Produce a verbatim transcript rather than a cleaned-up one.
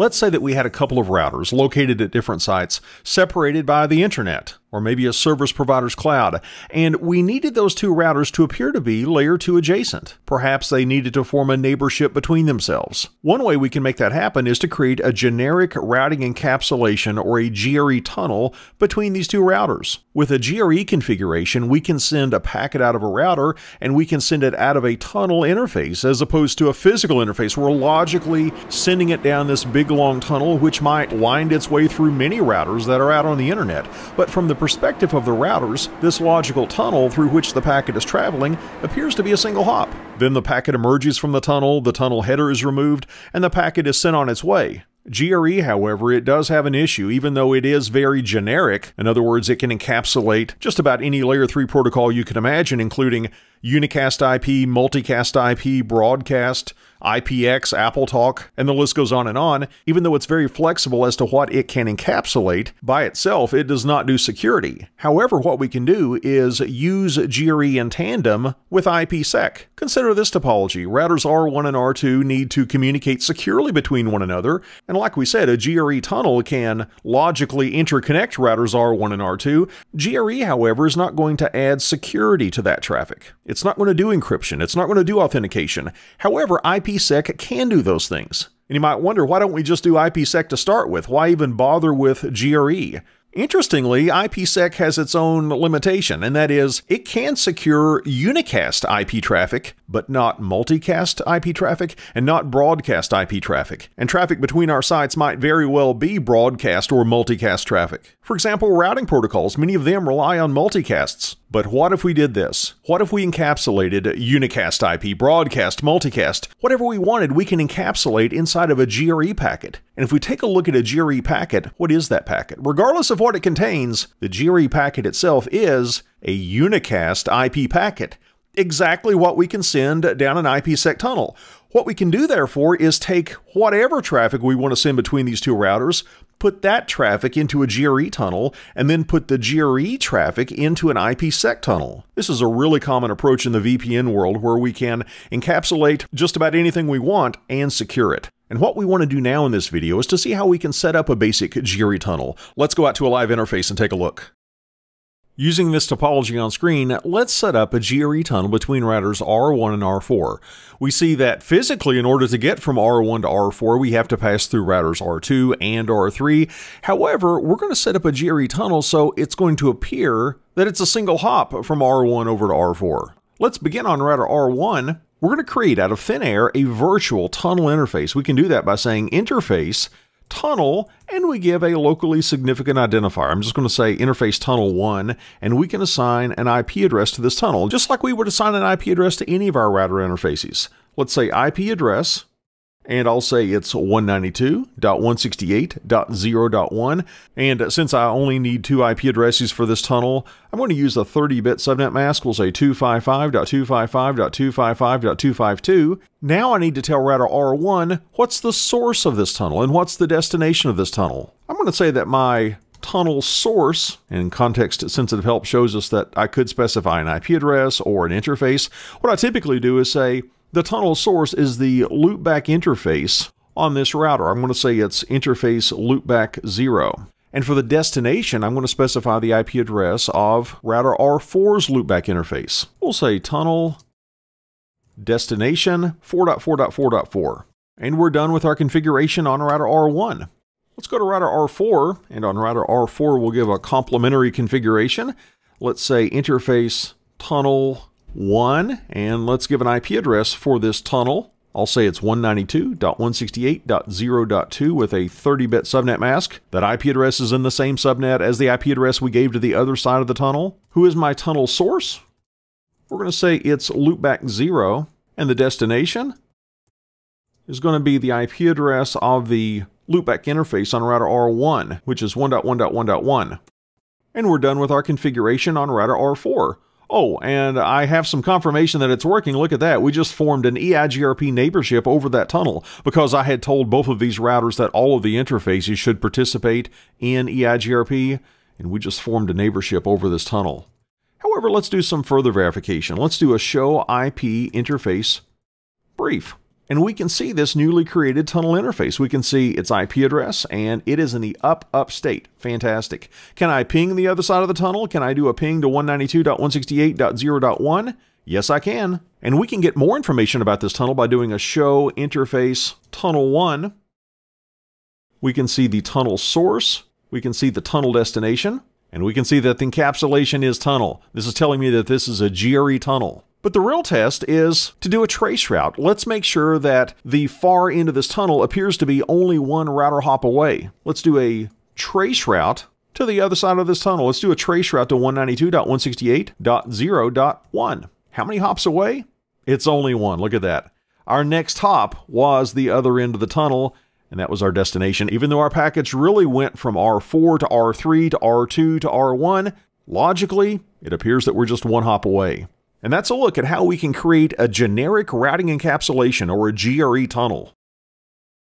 Let's say that we had a couple of routers located at different sites, separated by the internet, or maybe a service provider's cloud, and we needed those two routers to appear to be layer two adjacent. Perhaps they needed to form a neighborship between themselves. One way we can make that happen is to create a generic routing encapsulation, or a G R E tunnel, between these two routers. With a G R E configuration, we can send a packet out of a router, and we can send it out of a tunnel interface, as opposed to a physical interface. We're logically sending it down this big long tunnel, which might wind its way through many routers that are out on the internet. But from the perspective of the routers, this logical tunnel through which the packet is traveling appears to be a single hop. Then the packet emerges from the tunnel, the tunnel header is removed, and the packet is sent on its way. G R E, however, it does have an issue, even though it is very generic. In other words, it can encapsulate just about any layer three protocol you can imagine, including unicast I P, multicast I P, broadcast, I P X, AppleTalk, and the list goes on and on. Even though it's very flexible as to what it can encapsulate, by itself it does not do security. However, what we can do is use G R E in tandem with IPsec. Consider this topology. Routers R one and R two need to communicate securely between one another, and like we said, a G R E tunnel can logically interconnect routers R one and R two. G R E, however, is not going to add security to that traffic. It's not going to do encryption. It's not going to do authentication. However, IPsec can do those things. And you might wonder, why don't we just do IPsec to start with? Why even bother with G R E? Interestingly, IPsec has its own limitation, and that is it can secure unicast I P traffic, but not multicast I P traffic and not broadcast I P traffic. And traffic between our sites might very well be broadcast or multicast traffic. For example, routing protocols, many of them rely on multicasts. But what if we did this? What if we encapsulated unicast I P, broadcast, multicast? Whatever we wanted, we can encapsulate inside of a G R E packet. And if we take a look at a G R E packet, what is that packet? Regardless of what it contains, the G R E packet itself is a unicast I P packet. Exactly what we can send down an IPsec tunnel. What we can do, therefore, is take whatever traffic we want to send between these two routers, put that traffic into a G R E tunnel, and then put the G R E traffic into an IPsec tunnel. This is a really common approach in the V P N world, where we can encapsulate just about anything we want and secure it. And what we want to do now in this video is to see how we can set up a basic G R E tunnel. Let's go out to a live interface and take a look. Using this topology on screen, let's set up a G R E tunnel between routers R one and R four. We see that physically, in order to get from R one to R four, we have to pass through routers R two and R three. However, we're going to set up a G R E tunnel so it's going to appear that it's a single hop from R one over to R four. Let's begin on router R one. We're going to create out of thin air a virtual tunnel interface. We can do that by saying interface tunnel, and we give a locally significant identifier. I'm just going to say interface tunnel one, and we can assign an I P address to this tunnel, just like we would assign an I P address to any of our router interfaces. Let's say I P address, and I'll say it's one ninety-two dot one sixty-eight dot zero dot one. And since I only need two I P addresses for this tunnel, I'm going to use a thirty bit subnet mask. We'll say two fifty-five dot two fifty-five dot two fifty-five dot two fifty-two. Now I need to tell router R one what's the source of this tunnel and what's the destination of this tunnel. I'm going to say that my tunnel source, and context sensitive help shows us that I could specify an I P address or an interface. What I typically do is say, the tunnel source is the loopback interface on this router. I'm going to say it's interface loopback zero. And for the destination, I'm going to specify the I P address of router R four's loopback interface. We'll say tunnel destination four dot four dot four dot four. And we're done with our configuration on router R one. Let's go to router R four, and on router R four, we'll give a complementary configuration. Let's say interface tunnel one, and let's give an I P address for this tunnel. I'll say it's one ninety-two dot one sixty-eight dot zero dot two with a thirty bit subnet mask. That I P address is in the same subnet as the I P address we gave to the other side of the tunnel. Who is my tunnel source? We're going to say it's loopback zero, and the destination is going to be the I P address of the loopback interface on router R one, which is one dot one dot one dot one. And we're done with our configuration on router R four. Oh, and I have some confirmation that it's working. Look at that. We just formed an E I G R P neighborship over that tunnel because I had told both of these routers that all of the interfaces should participate in E I G R P, and we just formed a neighborship over this tunnel. However, let's do some further verification. Let's do a show I P interface brief. And we can see this newly created tunnel interface. We can see its I P address, and it is in the up, up state. Fantastic. Can I ping the other side of the tunnel? Can I do a ping to one ninety-two dot one sixty-eight dot zero dot one? Yes, I can. And we can get more information about this tunnel by doing a show interface tunnel one. We can see the tunnel source. We can see the tunnel destination. And we can see that the encapsulation is tunnel. This is telling me that this is a G R E tunnel. But the real test is to do a trace route. Let's make sure that the far end of this tunnel appears to be only one router hop away. Let's do a trace route to the other side of this tunnel. Let's do a trace route to one ninety-two dot one sixty-eight dot zero dot one. How many hops away? It's only one. Look at that. Our next hop was the other end of the tunnel, and that was our destination. Even though our packets really went from R four to R three to R two to R one, logically, it appears that we're just one hop away. And that's a look at how we can create a generic routing encapsulation, or a G R E tunnel.